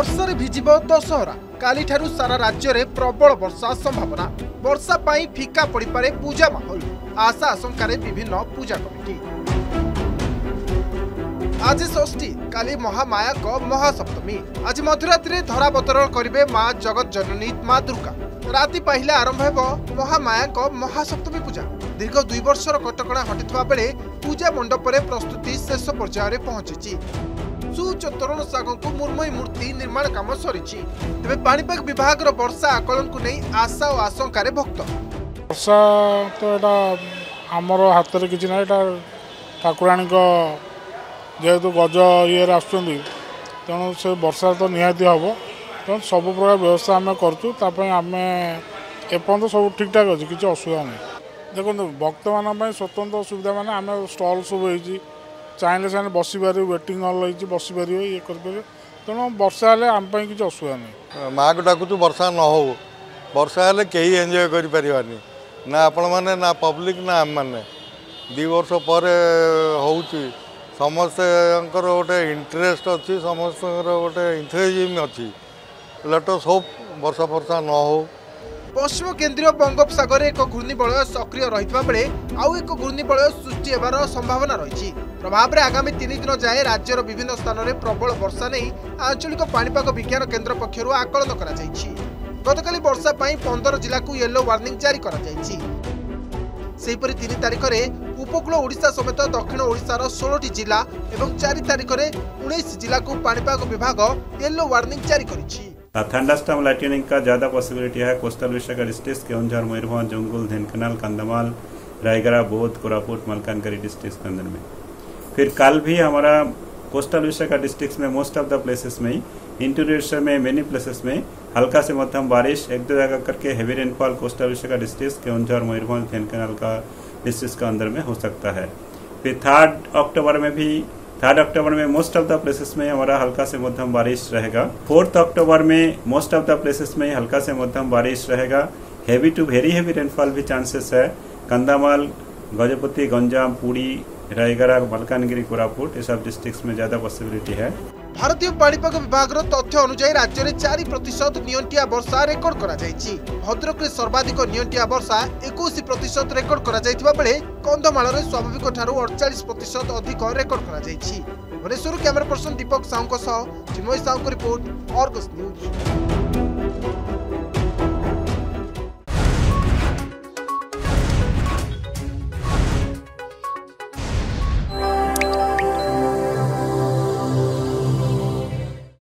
ବର୍ଷାରେ ଭିଜିବ ଦଶହରା। କାଲିଠାରୁ ସାରା ରାଜ୍ୟରେ ପ୍ରବଳ ବର୍ଷା ସମ୍ଭାବନା। ବର୍ଷା ପାଇଁ ଫିକା ପଡ଼ିପାରେ ପୂଜା ମାହୋଲ। ଆଶା ଆଶଙ୍କାରେ ବିଭିନ୍ନ ପୂଜା କମିଟି। ଆଜି ଷଷ୍ଠୀ, କାଲି ମହାମାୟାଙ୍କ ମହାସପ୍ତମୀ। ଆଜି ମଧ୍ୟରାତ୍ରିରେ ଧରାବତରଣ କରିବେ ମା ଜଗତ ଜନନୀ ମା ଦୁର୍ଗା। ରାତି ପାହିଲେ ଆରମ୍ଭ ହେବ ମହାମାୟାଙ୍କ ମହାସପ୍ତମୀ ପୂଜା। ଦୀର୍ଘ 2 ବର୍ଷର କଟକଣା ହଟିଥିବା ବେଳେ ପୂଜା ମଣ୍ଡପରେ ପ୍ରସ୍ତୁତି ଶେଷ ପର୍ଯ୍ୟାୟରେ ପହଞ୍ଚିଛି। सुचतरण सागर को मुर्मयी मूर्ति निर्माण काम सरी। तेज पाणीपाग विभाग वर्षा आकलन को नहीं आशा और आशंकार भक्त। वर्षा तो यहाँ आम हाथ में किसी ना ठाकुराणी जेहेतु गज ये आसु से वर्षा तो निहाती हम तेनाली सब प्रकार व्यवस्था आम करें सब ठीक ठाक अच्छे किसी असुविधा ना। देखो भक्त मान स्वतंत्र असुविधा माना आम स्टल सब हो चाहे से बस पारे वेटिंग हल हो बस पारे ये करें तेना वर्षा आम किसी असुविधा नहीं। माँ को डाकुचु वर्षा न हो वर्षा हेल्ले कहीं एंजय करें ना आपण मैने ना पब्लिक ना आम मैने 2 वर्ष पर समस्त गोटे इंटरेस्ट अच्छी समस्त गोटे इंथुजिम अच्छी लेट अस होप वर्षा फर्षा न हो। पश्चिम केन्द्रीय बंगोपसगर एक घूर्णिबलय सक्रिय रही बेले आउ एक घूर्णिबलय सृष्टि होवार संभावना रही। प्रभाव में आगामी 3 दिन जाए राज्यर विभिन्न स्थान में प्रबल वर्षा नहीं आंचलिक पाणीपाग विज्ञान केन्द्र पक्षर आकलन करा जायछि। गतकाली वर्षा पाई 15 जिला को येलो वार्निंग जारी करा जायछि। सेहिपरि 3 तारिख में उपकूल ओडिशा समेत दक्षिण ओडिशार 16 जिला और 4 तारिख में 19 जिला को पाणीपाग विभाग येलो वार्निंग जारी करिछि। थंडरस्टॉर्म लाइटनिंग का ज़्यादा पॉसिबिलिटी है कोस्टल विशाखा डिस्ट्रिक्ट केओंझर मयूरभंज जंगल ढेंकनाल कंधमाल रायगढ़ बौद्ध कोरापुट मलकानगिरी डिस्ट्रिक्ट के अंदर में। फिर कल भी हमारा कोस्टल विशाखा डिस्ट्रिक्ट में मोस्ट ऑफ द प्लेसेस में इंटीरियर में मेनी प्लेसेस में हल्का से मध्यम बारिश 1-2 जगह करके heavy rainfall coastal Visakha district Keonjhar Mayurbhanj Dhenkanal का डिस्ट्रिक्ट के अंदर में हो सकता है। फिर 3 अक्टूबर में भी 3 अक्टूबर में मोस्ट ऑफ द प्लेसेस में हमारा हल्का से मध्यम बारिश रहेगा। 4 अक्टूबर में मोस्ट ऑफ द प्लेसेस में हल्का से मध्यम बारिश रहेगा। Heavy to very heavy rainfall भी चांसेस है कंधामाल गजपति गंजाम पुरी रायगढ़ मलकानगिरी कोरापुट ये सब डिस्ट्रिक्ट्स में ज़्यादा पॉसिबिलिटी है। भारतीय पाणीपाग विभाग तथ्य अनुसार राज्य में 4% नियंटिया वर्षा रेकर्ड करा जायछि। भद्रक सर्वाधिक नियंटिया वर्षा 21% रेकर्ड करा जायथिबा बेले कंधमाल में स्वाभाविक ठारू 48% अधिक रेकर्ड करा जायछि। भुवनेश्वर कैमरा पर्सन दीपक साहू को सह चिन्मय साहू को रिपोर्ट अर्गस न्यूज।